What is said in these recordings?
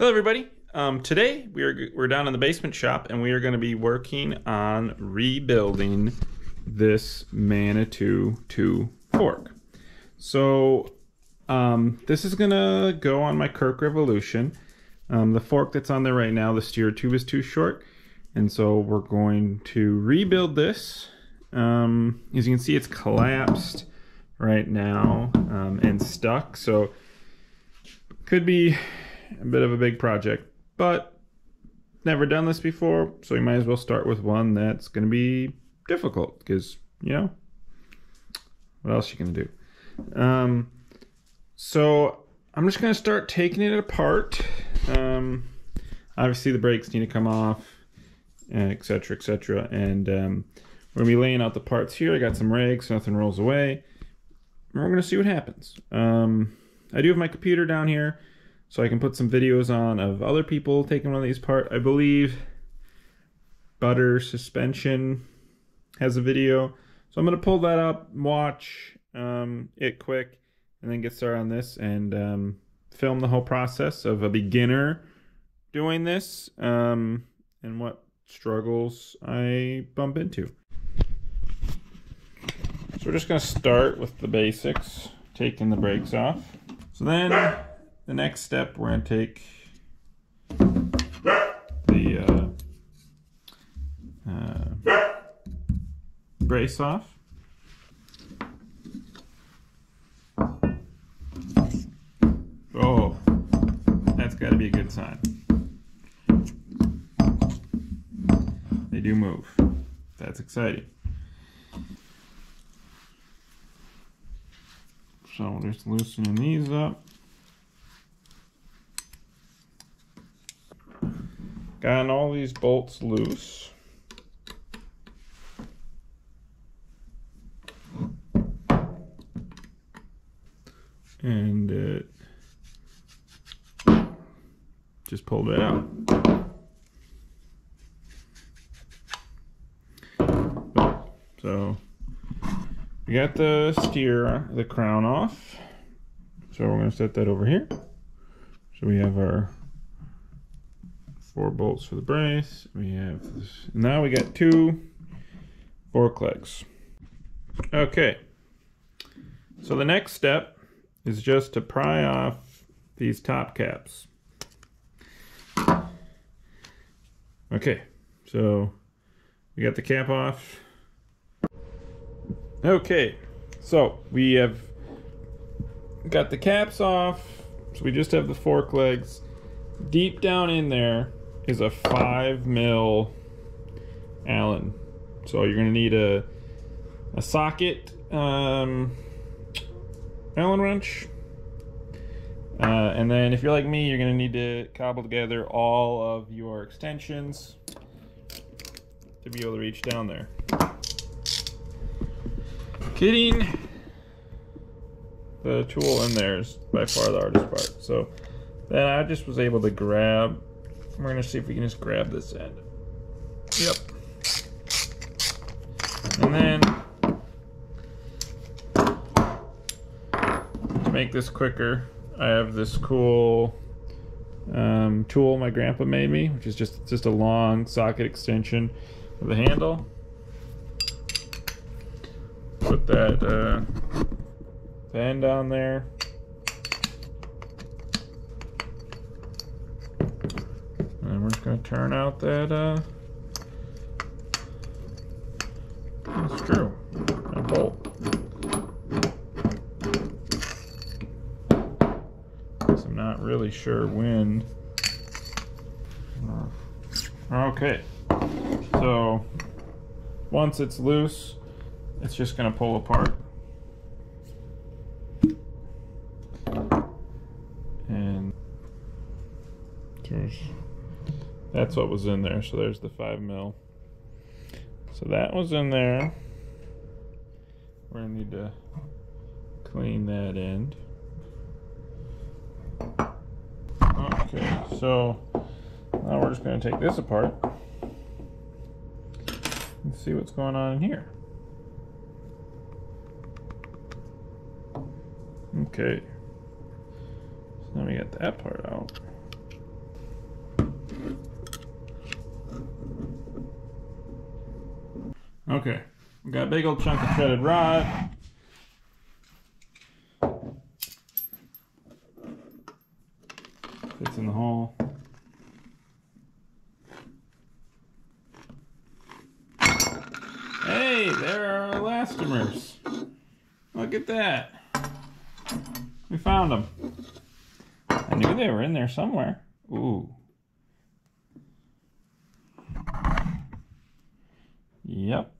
Hello everybody. Today we're down in the basement shop and we are going to be working on rebuilding this Manitou 2 fork. So this is going to go on my Kirk Revolution. The fork that's on there right now, the steer tube is too short, and so we're going to rebuild this. As you can see, it's collapsed right now and stuck, so could be a bit of a big project, but never done this before, so we might as well start with one that's going to be difficult, because, you know, what else you can do? So I'm just going to start taking it apart. Obviously the brakes need to come off, etc, etc, and we're going to be laying out the parts here. I got some rags so nothing rolls away, and we're going to see what happens. I do have my computer down here, so I can put some videos on of other people taking one of these apart. I believe Butter Suspension has a video, so I'm going to pull that up, watch it quick, and then get started on this and film the whole process of a beginner doing this and what struggles I bump into. So we're just going to start with the basics, taking the brakes off. So then the next step, we're going to take the brace off. Oh, that's got to be a good sign. They do move. That's exciting. So we're just loosening these up. Gotten all these bolts loose. And just pulled it out. So we got the steer, the crown off. So we're going to set that over here. So we have our 4 bolts for the brace. We have this. Now we got 2 fork legs. Okay. So the next step is just to pry off these top caps. Okay. So we got the cap off. Okay. So we have got the caps off. So we just have the fork legs. Deep down in there is a 5mm Allen, so you're gonna need a socket Allen wrench, and then if you're like me, you're gonna need to cobble together all of your extensions to be able to reach down there. Getting the tool in there is by far the hardest part, so then I just was able to grab. We're gonna see if we can just grab this end. Yep. And then to make this quicker, I have this cool tool my grandpa made me, which is just a long socket extension with a handle. Put that end on there. And we're just going to turn out that screw and bolt. Because I'm not really sure when. Okay. So once it's loose, it's just going to pull apart. And that's what was in there. So there's the 5mm. So that was in there. We're going to need to clean that end. Okay, so now we're just going to take this apart and see what's going on in here. Okay. So now we got that part out. Okay, we got a big old chunk of threaded rod. Fits in the hole. Hey, there are our elastomers. Look at that. We found them. I knew they were in there somewhere. Ooh. Yep.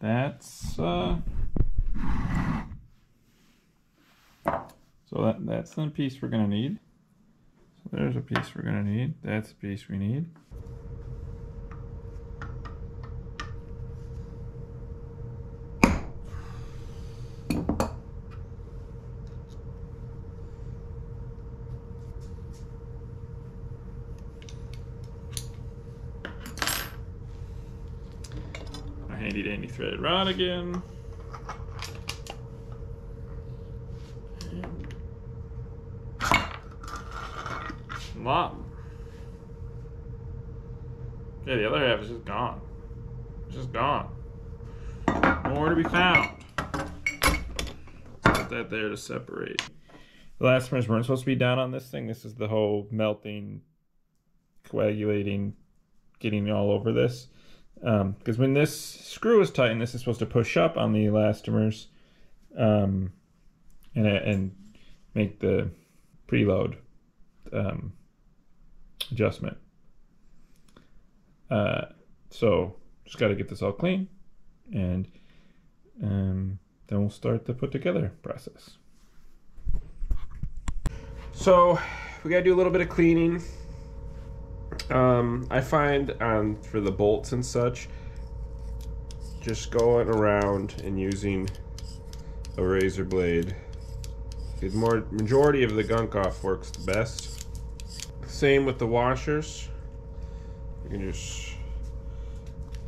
That's, so that's the piece we're gonna need. So there's a piece we're gonna need. That's the piece we need. Handy dandy threaded rod again. Lop. Yeah, the other half is just gone. It's just gone. More to be found. Put that there to separate. The elastomers weren't supposed to be down on this thing. This is the whole melting, coagulating, getting all over this. Because when this screw is tightened, this is supposed to push up on the elastomers and make the preload adjustment. So just got to get this all clean, and then we'll start the put together process. So we got to do a little bit of cleaning. I find for the bolts and such, just going around and using a razor blade, the majority of the gunk off works the best. Same with the washers. You can just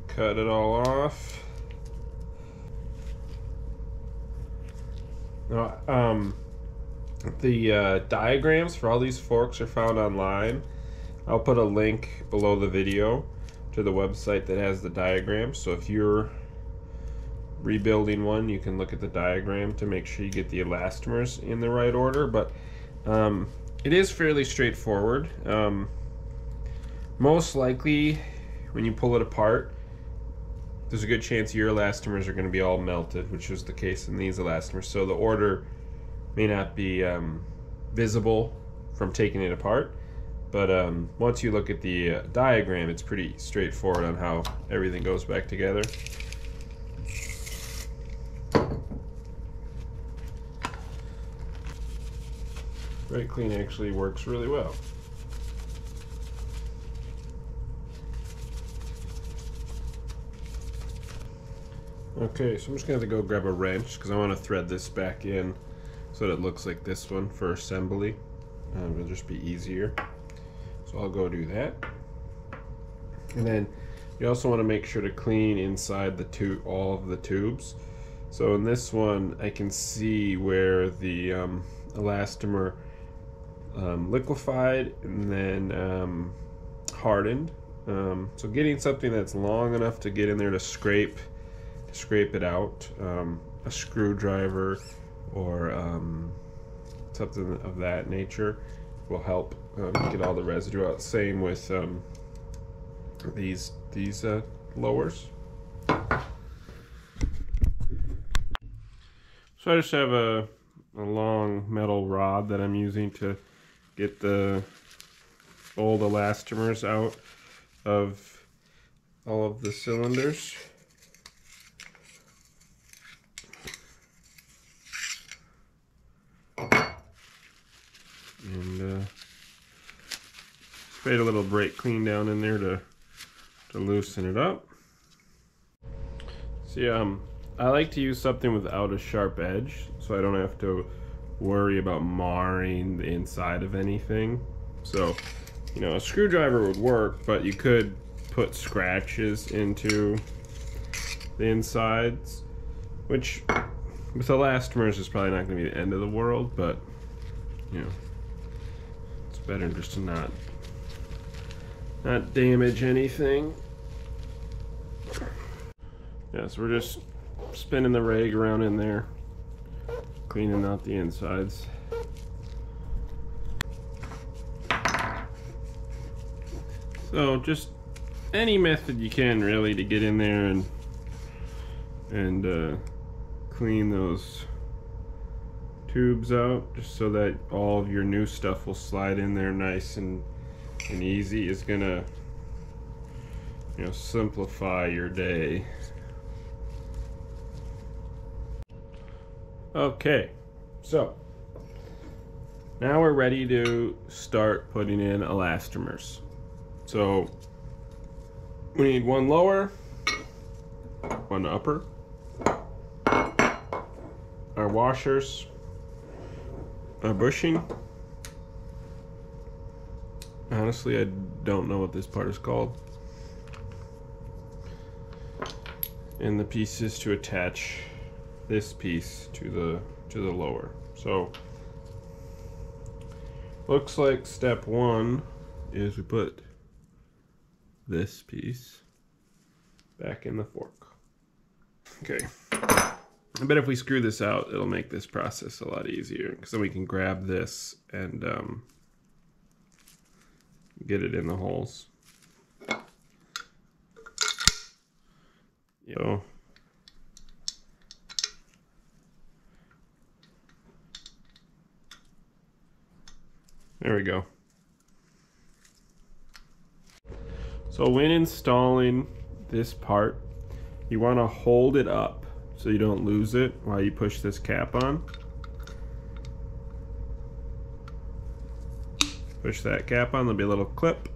cut it all off. Now, the diagrams for all these forks are found online. I'll put a link below the video to the website that has the diagram, so if you're rebuilding one, you can look at the diagram to make sure you get the elastomers in the right order. But it is fairly straightforward. Most likely when you pull it apart, there's a good chance your elastomers are going to be all melted, which is the case in these elastomers, so the order may not be visible from taking it apart. But once you look at the diagram, it's pretty straightforward on how everything goes back together. Brake clean actually works really well. Okay, so I'm just going to have to go grab a wrench because I want to thread this back in so that it looks like this one for assembly. It'll just be easier. So I'll go do that. And then you also want to make sure to clean inside the all of the tubes. So in this one, I can see where the elastomer liquefied and then hardened. So getting something that's long enough to get in there to scrape it out, a screwdriver or something of that nature will help get all the residue out. Same with these lowers. So I just have a long metal rod that I'm using to get the old elastomers out of all of the cylinders. And sprayed a little brake clean down in there to loosen it up. See, I like to use something without a sharp edge, so I don't have to worry about marring the inside of anything. So, you know, a screwdriver would work, but you could put scratches into the insides, which with elastomers is probably not going to be the end of the world, but, you know, it's better just to not damage anything. Yeah, so we're just spinning the rag around in there, cleaning out the insides. So just any method you can really to get in there and clean those tubes out, just so that all of your new stuff will slide in there nice and easy. Is gonna, you know, simplify your day. Okay, so now we're ready to start putting in elastomers. So we need one lower, one upper, our washers, our bushing. Honestly, I don't know what this part is called. And the pieces to attach this piece to the lower. So looks like step one is we put this piece back in the fork. Okay, I bet if we screw this out, it'll make this process a lot easier, because then we can grab this and get it in the holes. So there we go. So when installing this part, you want to hold it up so you don't lose it while you push this cap on. Push that cap on, there'll be a little clip,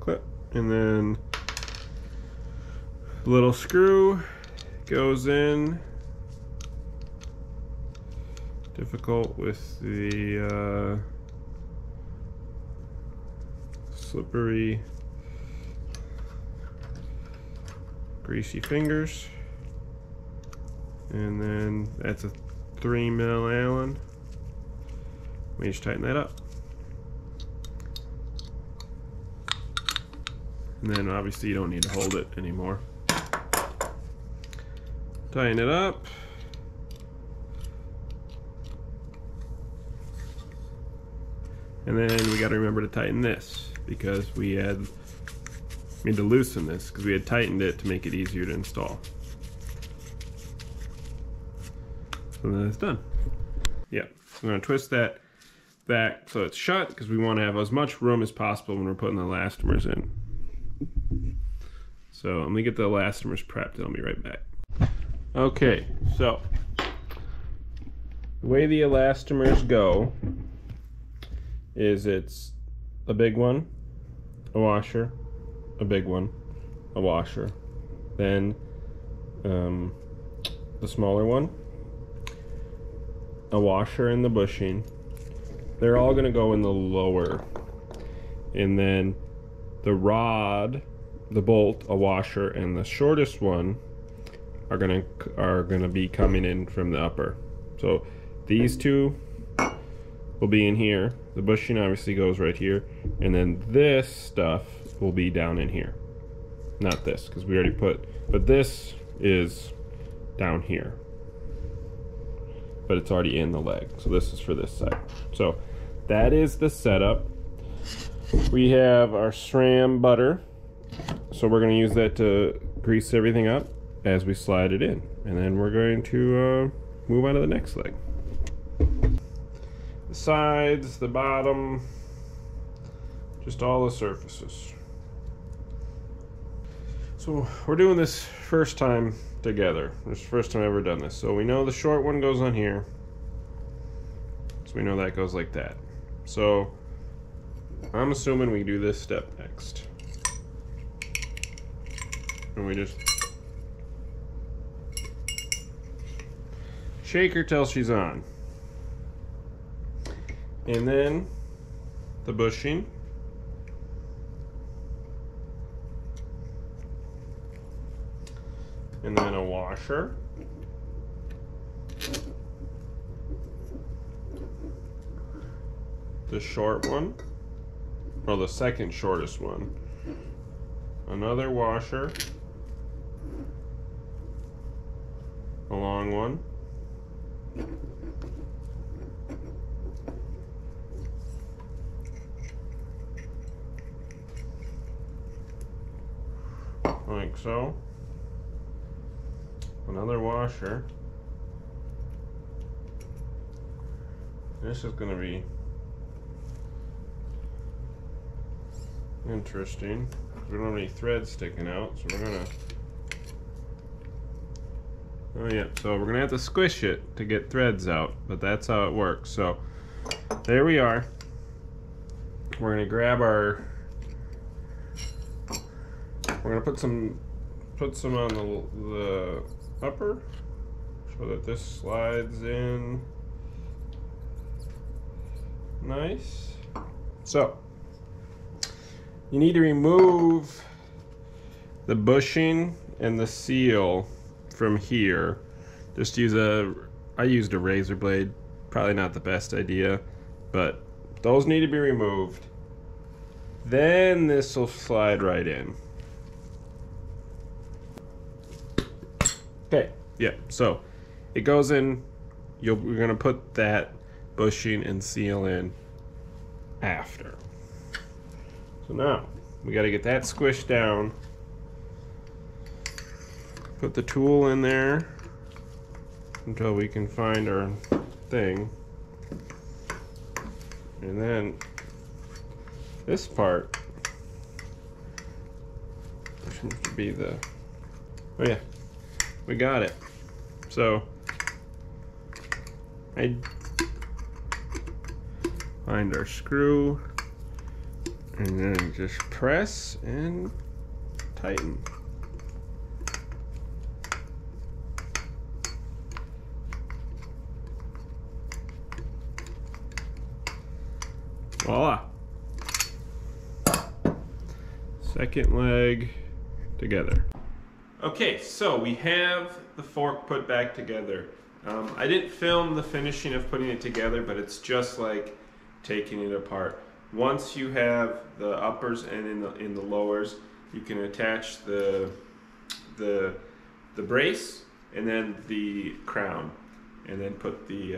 clip, and then the little screw goes in. Difficult with the slippery, greasy fingers. And then that's a 3 mil Allen. We just tighten that up. And then obviously you don't need to hold it anymore. Tighten it up. And then we gotta remember to tighten this, because we need to loosen this, because we had tightened it to make it easier to install. So then it's done. Yeah, so I'm gonna twist that back so it's shut, because we wanna have as much room as possible when we're putting the elastomers in. So I'm gonna get the elastomers prepped and I'll be right back. Okay, so the way the elastomers go is it's a big one, a washer, a big one, a washer, then the smaller one, a washer, and the bushing. They're all going to go in the lower. And then the rod, the bolt, a washer, and the shortest one are going to be coming in from the upper. So these two will be in here. The bushing obviously goes right here, and then this stuff will be down in here. Not this, because we already put, but this is down here, but it's already in the leg. So this is for this side. So that is the setup. We have our SRAM butter, so we're going to use that to grease everything up as we slide it in, and then we're going to move on to the next leg. The sides, the bottom, just all the surfaces. So we're doing this first time together. This is the first time I've ever done this. So we know the short one goes on here. So we know that goes like that. So I'm assuming we do this step next. And we just shake her till she's on. And then the bushing. And then a washer. The short one, or the second shortest one. Another washer. a long one. Like so. Another washer. This is going to be interesting. We don't have any threads sticking out, so we're going to... Oh yeah, so we're going to have to squish it to get threads out, but that's how it works. So there we are. We're going to grab our... We're going to put some on the upper so that this slides in nice. So you need to remove the bushing and the seal from here. Just use I used a razor blade, probably not the best idea, but those need to be removed. Then this will slide right in. Okay, yeah, so it goes in. We're gonna put that bushing and seal in after. So now we gotta get that squished down. Put the tool in there until we can find our thing. And then this part seems to be the, oh yeah. We got it. So I find our screw and then just press and tighten. Voila. Second leg together. Okay, so we have the fork put back together. I didn't film the finishing of putting it together, but it's just like taking it apart. Once you have the uppers and in the lowers, you can attach the brace and then the crown, and then put the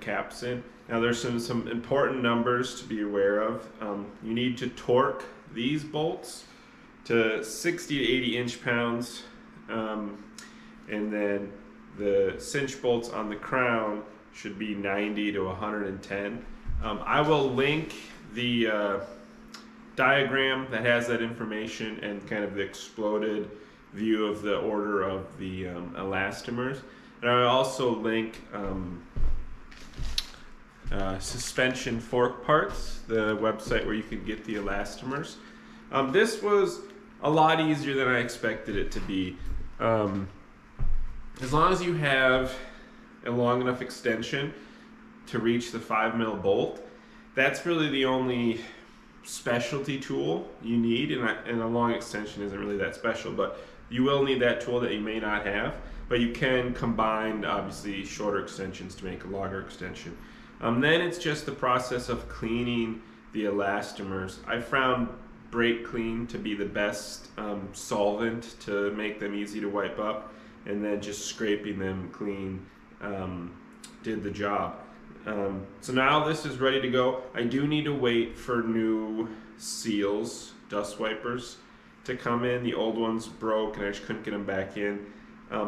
caps in. Now there's some important numbers to be aware of. You need to torque these bolts to 60 to 80 inch-pounds. And then the cinch bolts on the crown should be 90 to 110. I will link the diagram that has that information and kind of the exploded view of the order of the elastomers. And I will also link suspension fork parts, the website where you can get the elastomers. This was a lot easier than I expected it to be. As long as you have a long enough extension to reach the 5 mil bolt, that's really the only specialty tool you need, and a long extension isn't really that special, but you will need that tool that you may not have, but you can combine, obviously, shorter extensions to make a longer extension. Then it's just the process of cleaning the elastomers. I found brake clean to be the best solvent to make them easy to wipe up, and then just scraping them clean did the job. So now this is ready to go. I do need to wait for new seals, dust wipers, to come in. The old ones broke and I just couldn't get them back in.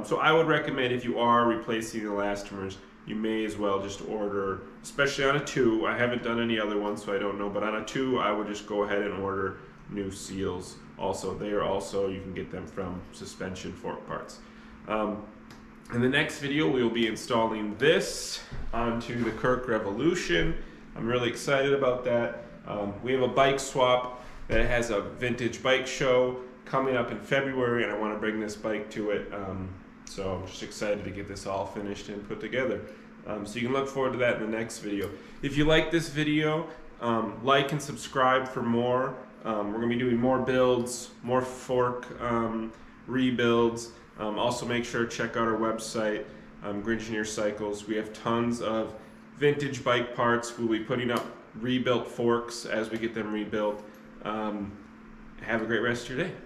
So I would recommend, if you are replacing the elastomers, you may as well just order, especially on a 2. I haven't done any other ones, so I don't know, but on a 2 I would just go ahead and order new seals. Also, they are also, you can get them from suspension fork parts. In the next video we will be installing this onto the Kirk Revolution. I'm really excited about that. We have a bike swap that has a vintage bike show coming up in February, and I want to bring this bike to it. So I'm just excited to get this all finished and put together. So you can look forward to that in the next video. If you like this video, like and subscribe for more. We're going to be doing more builds, more fork rebuilds. Also make sure to check out our website, Gringineer Cycles. We have tons of vintage bike parts. We'll be putting up rebuilt forks as we get them rebuilt. Have a great rest of your day.